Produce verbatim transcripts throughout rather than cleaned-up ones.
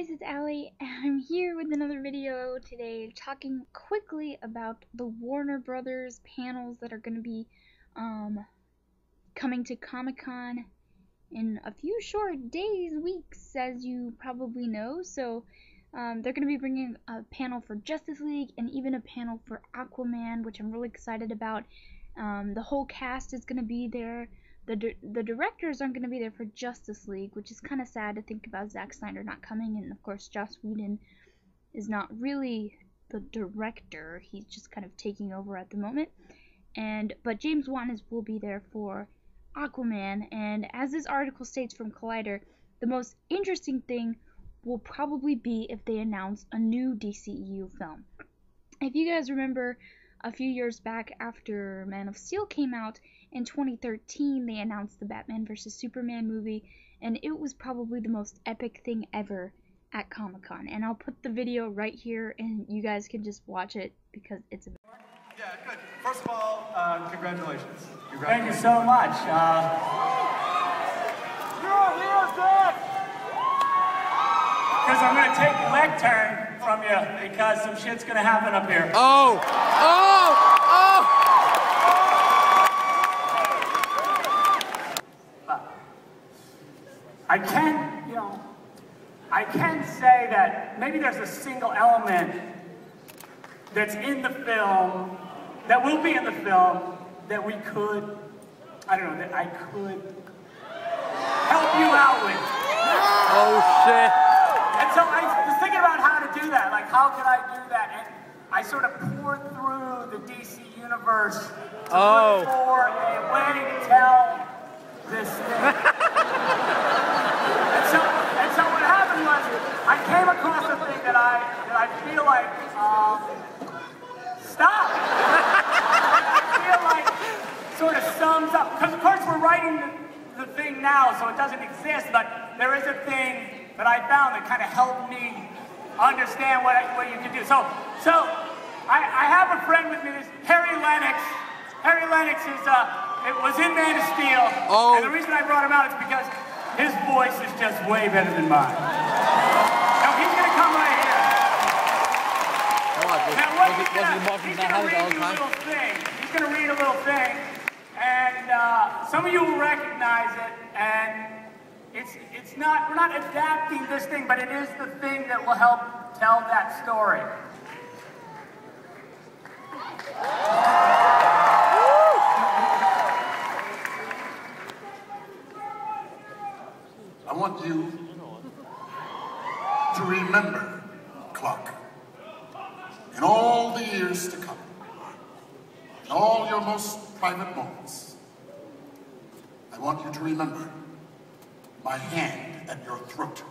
guys, it's Allie, and I'm here with another video today talking quickly about the Warner Brothers panels that are going to be um, coming to Comic-Con in a few short days, weeks, as you probably know. So um, they're going to be bringing a panel for Justice League and even a panel for Aquaman, which I'm really excited about. Um, the whole cast is going to be there. The, di the directors aren't going to be there for Justice League, which is kind of sad to think about Zack Snyder not coming, and of course Joss Whedon is not really the director, he's just kind of taking over at the moment, and but James Wan is, will be there for Aquaman, and as this article states from Collider, the most interesting thing will probably be if they announce a new D C E U film. If you guys remember, a few years back after Man of Steel came out, in twenty thirteen, they announced the Batman versus. Superman movie, and it was probably the most epic thing ever at Comic-Con. And I'll put the video right here, and you guys can just watch it because it's amazing. Yeah, good. First of all, uh, congratulations. congratulations. Thank you so much. Uh, You're a hero, Zach! Because I'm going to take the lectern from you because some shit's going to happen up here. Oh! Oh! Oh! I can, you know, I can say that maybe there's a single element that's in the film, that will be in the film, that we could, I don't know, that I could help you out with. Oh, shit. And so I was thinking about how to do that, like how could I do that? And I sort of poured through the D C universe to oh. look for a way to tell this thing. So what happened was, I came across a thing that I, that I feel like, um, stop! I feel like sort of sums up, because of course we're writing the, the thing now, so it doesn't exist, but there is a thing that I found that kind of helped me understand what, I, what you can do. So, so I, I have a friend with me, this Harry Lennox. Harry Lennox is, uh, it was in Man of Steel, oh. and the reason I brought him out is because his voice is just way better than mine. Now he's gonna come right here. Oh, now what he's gonna, he's gonna read you a little thing. He's gonna read a little thing, and uh, some of you will recognize it. And it's it's not we're not adapting this thing, but it is the thing that will help tell that story. I want you to remember, Clark, in all the years to come, in all your most private moments, I want you to remember my hand at your throat.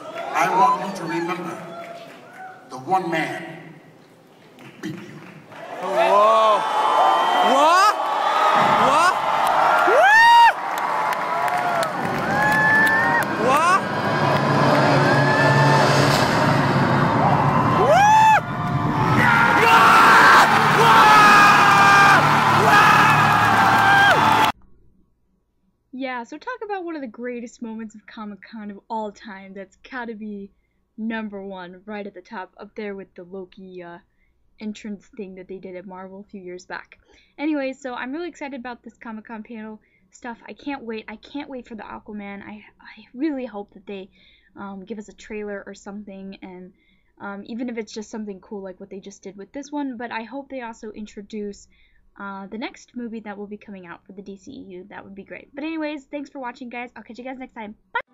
I want you to remember the one man who beat you. Whoa! What? What? Yeah, so talk about one of the greatest moments of Comic-Con of all time. That's gotta be number one, right at the top, up there with the Loki uh, entrance thing that they did at Marvel a few years back. Anyway, so I'm really excited about this Comic-Con panel stuff. I can't wait. I can't wait for the Aquaman. I, I really hope that they um, give us a trailer or something, and um, even if it's just something cool like what they just did with this one, but I hope they also introduce Uh, the next movie that will be coming out for the D C E U. That would be great. But anyways, thanks for watching, guys. I'll catch you guys next time. Bye!